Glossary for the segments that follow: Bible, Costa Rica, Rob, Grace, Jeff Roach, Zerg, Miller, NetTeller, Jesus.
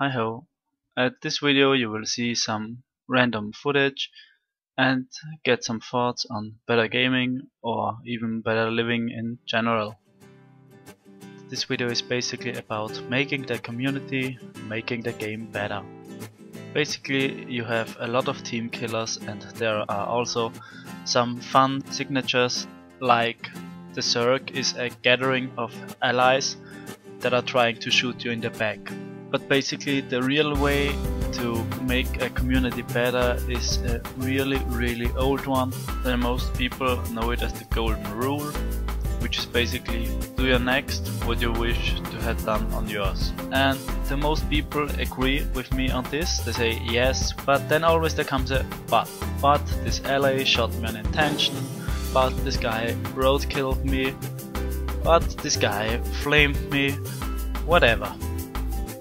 Hi ho! At this video you will see some random footage and get some thoughts on better gaming or even better living in general. This video is basically about making the community, making the game better. Basically you have a lot of team killers and there are also some fun signatures, like the Zerg is a gathering of allies that are trying to shoot you in the back. But basically the real way to make a community better is a really old one. And most people know it as the golden rule, which is basically do your next what you wish to have done on yours. And the most people agree with me on this. They say yes, but then always there comes a but this ally shot me on intention, but this guy road killed me, but this guy flamed me, whatever.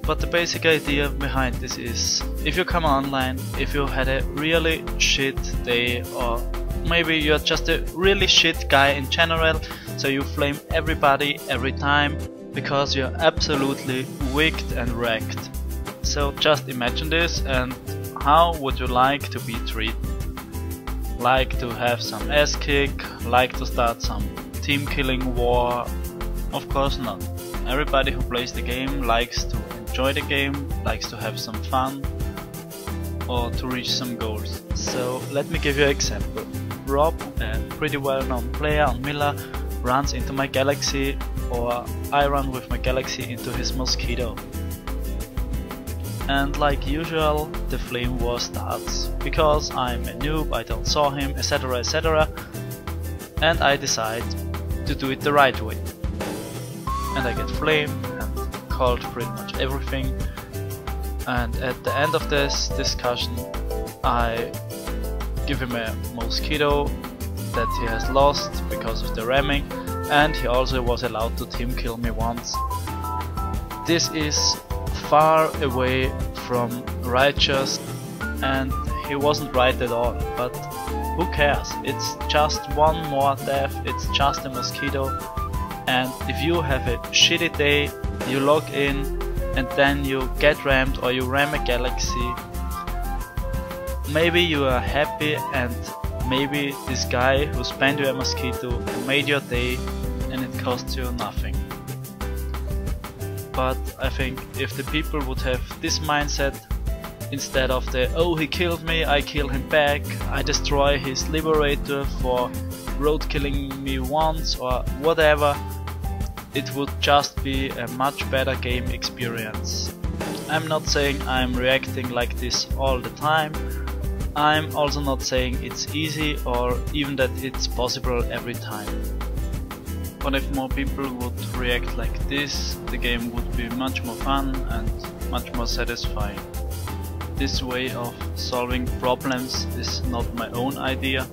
But the basic idea behind this is, if you come online, if you had a really shit day, or maybe you're just a really shit guy in general, so you flame everybody every time because you're absolutely wicked and wrecked. So just imagine this, and how would you like to be treated? Like to have some ass kick? Like to start some team killing war? Of course not. Everybody who plays the game likes to enjoy the game, likes to have some fun or to reach some goals. So let me give you an example. Rob, a pretty well known player on Miller, runs into my galaxy, or I run with my galaxy into his mosquito. And like usual the flame war starts. Because I'm a noob, I don't saw him, etc, etc, and I decide to do it the right way. And I get flamed and called pretty much everything, and at the end of this discussion I give him a mosquito that he has lost because of the ramming, and he also was allowed to team kill me once. This is far away from righteous, and he wasn't right at all, but who cares, it's just one more death, it's just a mosquito. And if you have a shitty day, you log in and then you get rammed, or you ram a galaxy. Maybe you are happy, and maybe this guy who spammed you a mosquito made your day and it cost you nothing. But I think if the people would have this mindset, instead of the oh he killed me, I kill him back, I destroy his liberator for road killing me once or whatever, it would just be a much better game experience. I'm not saying I'm reacting like this all the time. I'm also not saying it's easy or even that it's possible every time. But if more people would react like this, the game would be much more fun and much more satisfying. This way of solving problems is not my own idea.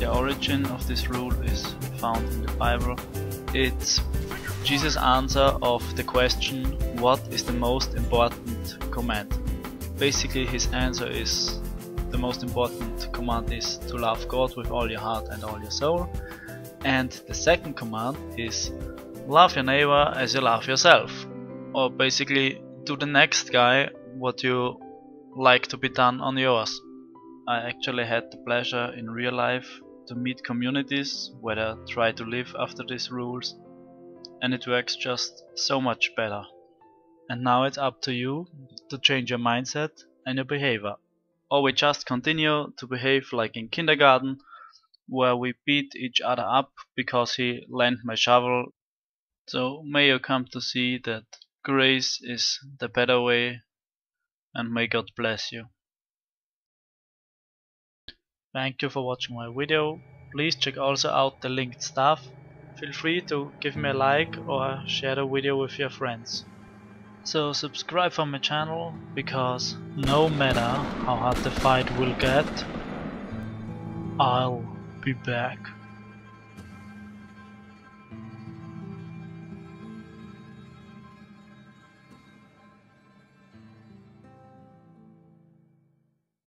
The origin of this rule is found in the Bible. It's Jesus' answer of the question, what is the most important command? Basically his answer is, the most important command is to love God with all your heart and all your soul. And the second command is, love your neighbor as you love yourself. Or basically, do the next guy what you like to be done on yours. I actually had the pleasure in real life to meet communities where they try to live after these rules, and it works just so much better. And now it's up to you to change your mindset and your behavior, or we just continue to behave like in kindergarten, where we beat each other up because he lent my shovel. So may you come to see that grace is the better way, and may God bless you. Thank you for watching my video. Please check also out the linked stuff. Feel free to give me a like or share the video with your friends. So subscribe for my channel, because no matter how hard the fight will get, I'll be back.